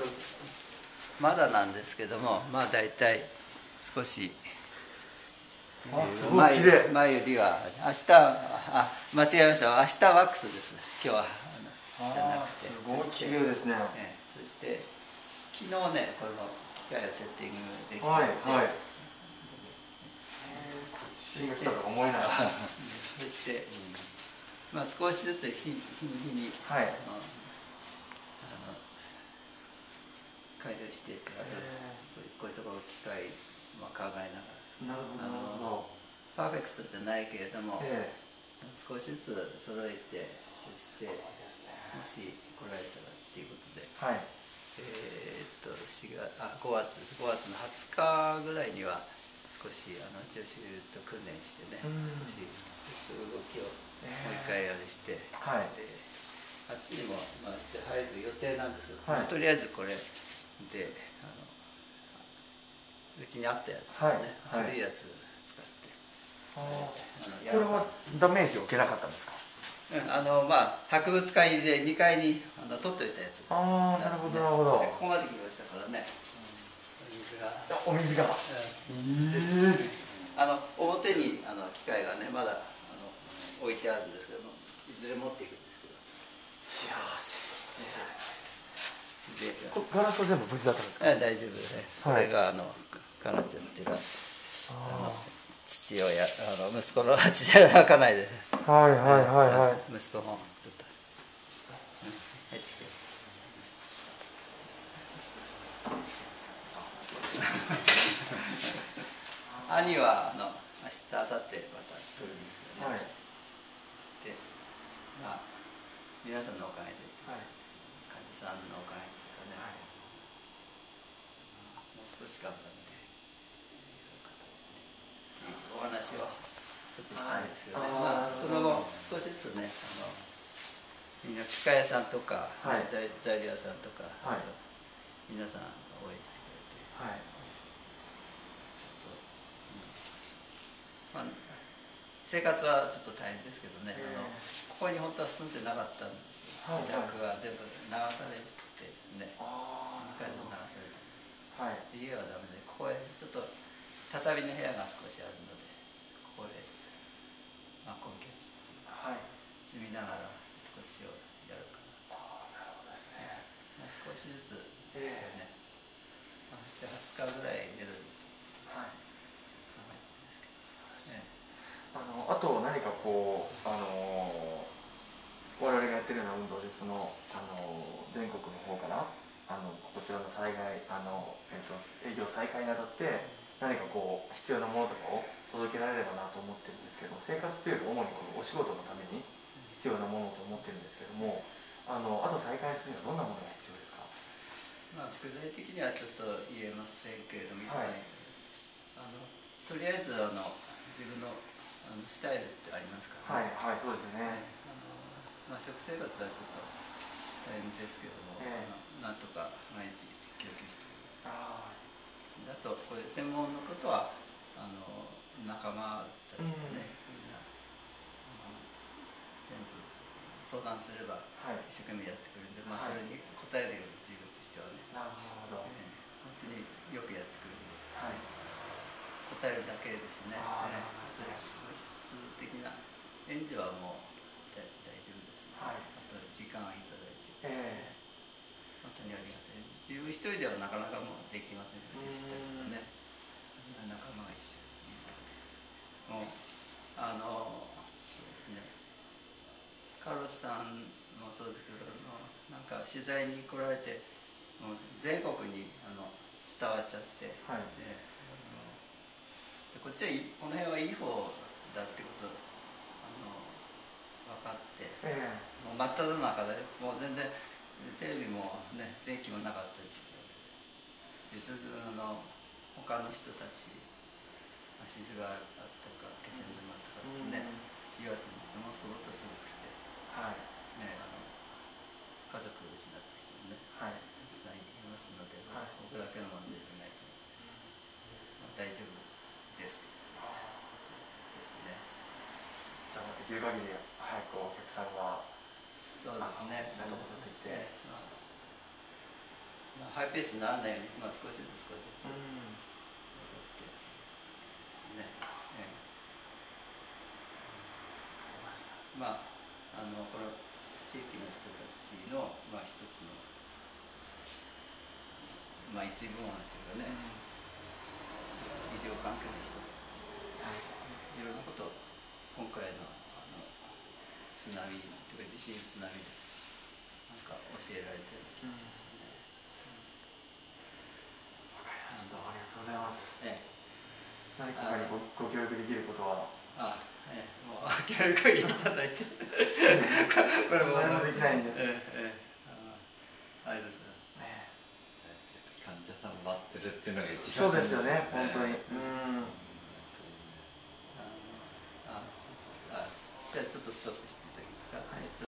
とまだなんですけども、まあだいたい少し前よりは、明日、あ、間違えました、明日ワックスです。今日はじゃなくて、すごい綺麗ですね。そして昨日ね、この機械をセッティングできたので、新が来たと思えない。そしてまあ少しずつ日に改良していって、こういうところを機械を考えながら。パーフェクトじゃないけれども、少しずつ揃えて、そしてもし来られたらっていうことで、5月の20日ぐらいには少し助手と訓練してね、少し動きをもう一回あれして、あっちにも入る予定なんですが、とりあえずこれでうちにあったやつね、古いやつ使って。これはダメージを受けなかったんですか？まあ博物館で2階に取っておいたやつ。ああ、なるほどなるほど。ここまで来ましたからね。お水が。表に機械がねまだ置いてあるんですけども、いずれ持っていくんですけど。いやー、すごいですね。ガラスは全部無事だったんですか？大丈夫です。これが彼女っていうか父親、息子の父親はかないで、はいはいはいはい、息子もちょっと入ってきて兄は明日明後日また来るんですけどね、そしてまあ皆さんのおかげで、患者さんのおかげでね、もう少し頑張ってお話をちょっとしたんですけどね、その後少しずつね、みんな機械屋さんとか材料屋さんとか皆さん応援してくれて、生活はちょっと大変ですけどね、ここに本当は住んでなかったんですよ。自宅が全部流されてね、2回とも流されて、家はダメで、ここへちょっと畳の部屋が少しあるので、ここで、まあ、今月積みながらこっちをやるかなと。なるほどですね。もう少しずつですよね。まあ、20日ぐらい目処に考えてるんですけど。あと何かこう我々がやってるような運動で、その全国の方からこちらの災害営業再開にあたって。何かこう必要なものとかを届けられればなと思ってるんですけど、生活というより主にこのお仕事のために必要なものと思ってるんですけども、あと再開するにはどんなものが必要ですか？まあ、具体的にはちょっと言えませんけれども、とりあえず自分のスタイルってありますからね。はいはい、そうですね。まあ、食生活はちょっと大変ですけども、なんとか毎日供給してくれる。あとこれ専門のことは仲間たちがね、みんな全部相談すれば一生懸命やってくれるんで、まあそれに応えるように自分としてはね、本当によくやってくれるんで、応えるだけですね。それ物質的な援助はもう大丈夫です。あと時間をいただいて、本当にありがたいです。自分一人ではなかなかもうできませんでしたけどね、仲間が一緒にもうそうですね、カロスさんもそうですけど、なんか取材に来られてもう全国に伝わっちゃって、でこっちはこの辺はいい方だってこと分かって、もう真っただ中でもう全然テレビもね、電気もなかったですけど、ずっと他の人たち、静岡があったか気仙沼とかですね、岩手にしてもっともっとすごくして、ね、家族を失った人もね、たくさんいますので、僕だけの問題じゃないと、大丈夫ですですね。じゃあできる限り早くお客さんは。そうですね。戻ってきて、ハイペースにならないように、まあ、少しずつ戻ってですね、まあこの地域の人たちの、まあ、一つの、まあ、一部門というかね、医療関係の一つとして、いろんなことを今回の津波というか地震津波でなんか教えられたような気がしますね。どうもありがとうございます。何かご協力できることは。もう協力いただいて。これもできないんで。あれです。患者さん待ってるっていうのが一番。そうですよね、本当に。じゃあちょっとストップしていただけますか。